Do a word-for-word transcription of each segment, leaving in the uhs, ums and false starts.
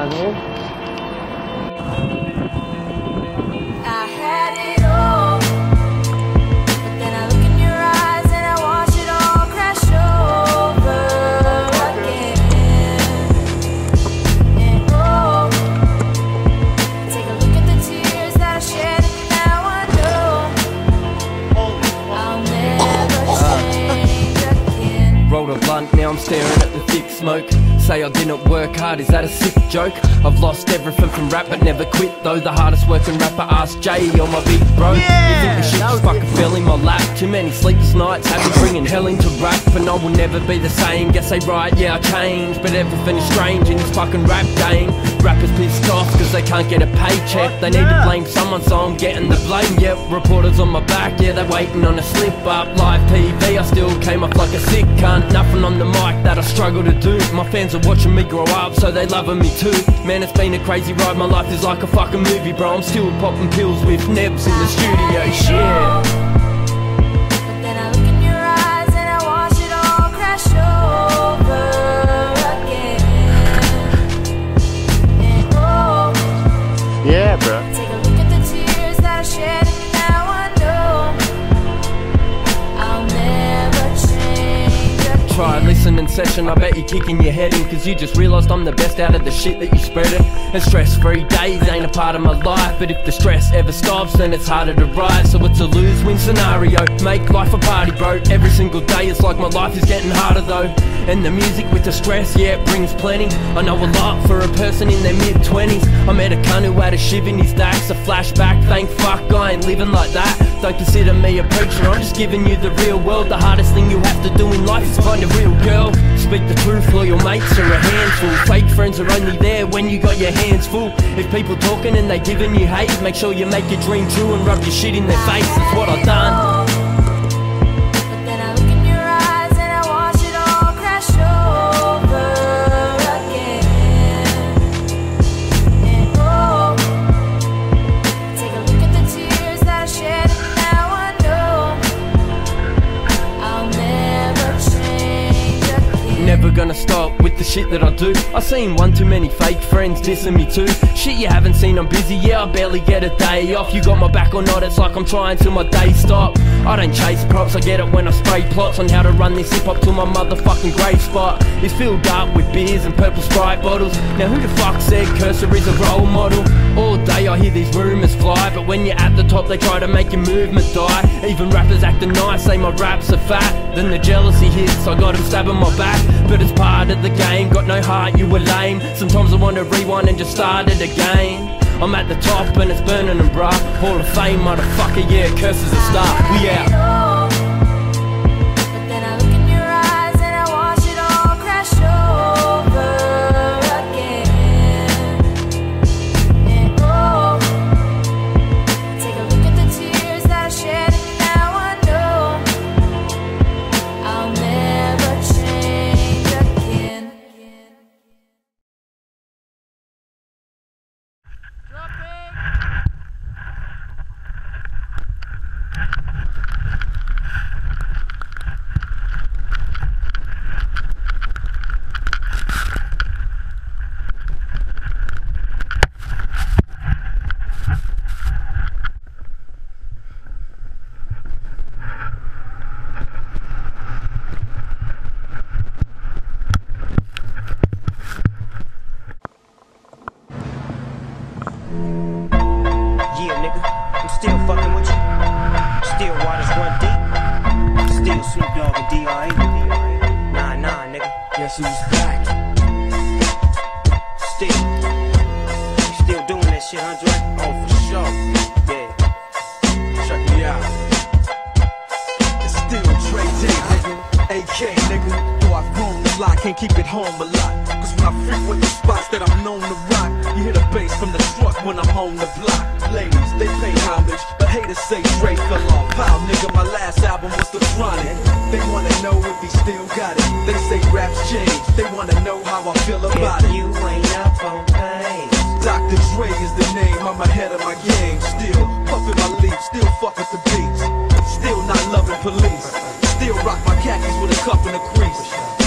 asshole. I had it all, but then I look in your eyes and I watch it all crash over again. And oh, take a look at the tears that I shed, and now I know I'll never change again. Rolled a blunt, now I'm staring at the thick smoke. Say I didn't work hard, is that a sick joke? I've lost everything from rap but never quit though. The hardest working rapper, asked Jay or my big bro. Yeah, you think the shit just fucking fell in my lap? Too many sleepless nights, have been bringing hell into rap. And I will never be the same, guess they right, yeah I changed. But everything is strange in this fucking rap game. Rappers pissed off cause they can't get a paycheck. They need to blame someone so I'm getting the blame. Yep, reporters on my back, yeah they're waiting on a slip up. Live T V, I still came up like a sick cunt. Nothing on the mic that I struggle to do. My fans are watching me grow up, so they loving me too. Man, it's been a crazy ride, my life is like a fucking movie, bro. I'm still popping pills with Nebs in the studio, shit. Yeah, bro. Take a look at the tears that I shed, and now I know I'll never change. Try listening session, I bet you're kicking your head in, cause you just realised I'm the best out of the shit that you spreading. And stress-free days ain't a part of my life, but if the stress ever stops, then it's harder to rise. So it's a lose-win scenario, make life a party, bro. Every single day it's like my life is getting harder though. And the music with the stress, yeah, it brings plenty. I know a lot for a person in their mid-twenties. I met a cunt who had a shiv in his dacks. A flashback, thank fuck, I ain't living like that. Don't consider me a preacher, I'm just giving you the real world. The hardest thing you have to do in life is find a real girl. Speak the truth, loyal mates are a handful. Fake friends are only there when you got your hands full. If people talking and they giving you hate, make sure you make your dream true and rub your shit in their face. That's what I've done. Never gonna stop with the shit that I do. I seen one too many fake friends dissing me too. Shit you haven't seen, I'm busy, yeah I barely get a day off. You got my back or not, it's like I'm trying till my day stop. I don't chase props, I get it when I spray plots on how to run this hip hop to my motherfucking grave spot. It's filled up with beers and purple Sprite bottles. Now who the fuck said Kerser is a role model? All day I hear these rumours fly, but when you're at the top they try to make your movement die. Even rappers acting nice, say my raps are fat. Then the jealousy hits, I got them stabbing my back. But it's part of the game, got no heart, you were lame. Sometimes I want to rewind and just start it again. I'm at the top and it's burning and bruh. Hall of Fame, motherfucker, yeah, Kerser's a star, we out.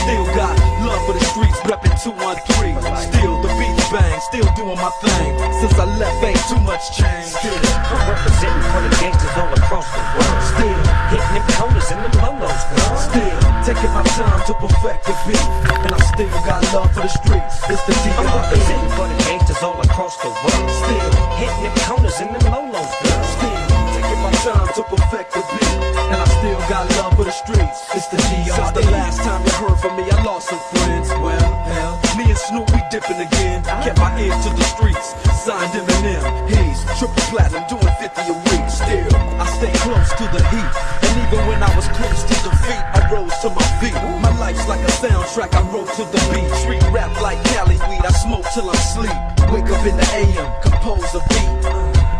Still got love for the streets, reppin' two one three. Still the beat bang, still doing my thing. Since I left, ain't too much change. Still, I'm representing for the gangsters all across the world. Still, hitting them corners and them lolos. Still, taking my time to perfect the beat. And I still got love for the streets. It's the D R E. I'm representing for the gangsters all across the world. Still, hitting them corners and them lolos. Still, taking my time to perfect the beat. And I still got love for the streets. It's the D R E. Since the last time you heard from me, I lost some friends. Well, hell. Me and Snoop, we dipping again. Kept my ear to the streets. Signed Eminem, he's triple platinum, doing fifty a week. Still, I stay close to the heat. And even when I was close to defeat, I rose to my feet. My life's like a soundtrack, I wrote to the beat. Street rap like Cali weed, I smoke till I'm asleep. Wake up in the A M, compose a beat.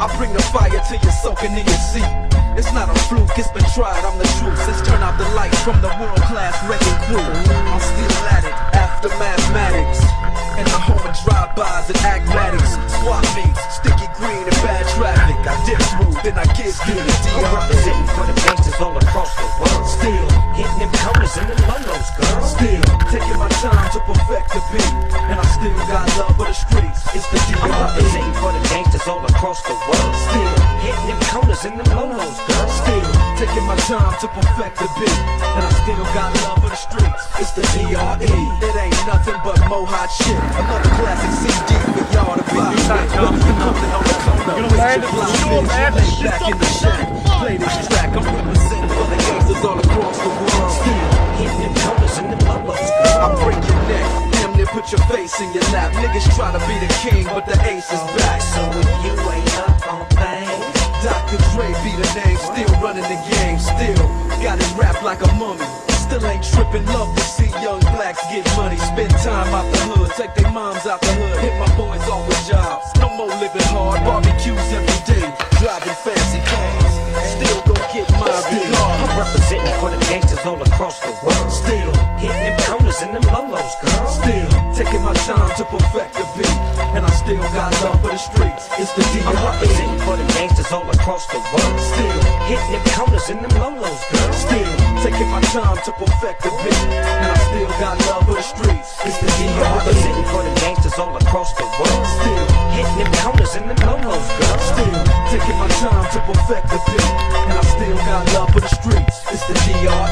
I bring the fire till you're soaking in your seat. It's not a fluke, it's been tried, I'm the truth. Let's turn out the lights from the world-class wrecking crew. I'm still at it. The mathematics and the home of drive-bys and agmatics, swap meets, sticky green and bad traffic. I dip smooth, then I get good. I'm representing for the gangsters all across the world. Still hitting them corners and them lolos, girl. Still taking my time to perfect the beat, and I still got love for the streets. It's the D R E. I'm representing for the gangsters all across the world. Still hitting them corners and them lolos, girl. Still taking my time to perfect the beat, and I still got love for the streets. It's the D R E. It ain't nothing but mo hot shit. Another classic C D for y'all to buy. You don't have to block this shit. Back in the shack, play this track. I'm representing for the gangsters all across the world. Still hitting them colors and them lolos. I break your neck, damn near put your face in your lap. Niggas try to be the king, but the ace is back. So if you ain't up on things, Doctor Dre be the name. Still running the game. Still got it wrapped like a mummy. Still ain't trippin', love to see young blacks get money. Spend time out the hood, take their moms out the hood. Hit my boys off with jobs, no more living hard. Barbecues every day, driving fancy cars. Still gon' get my regard. I'm representing for the gangsters all across the world. Still hitting them corners and them lolos, girl. Still taking my time to perfect the beat, and I still got love for the streets. It's the D R E. I'm representing for the gangsters all across the world. Still hitting them corners and them lolos, girl. Still taking my time to perfect the beat, and I still got love for the streets. It's the D R E. I'm representing for the gangsters all across the world. Still hitting them corners and them lolos, girl. Still taking my time to perfect the beat, and I still got love for the streets. It's the D R E.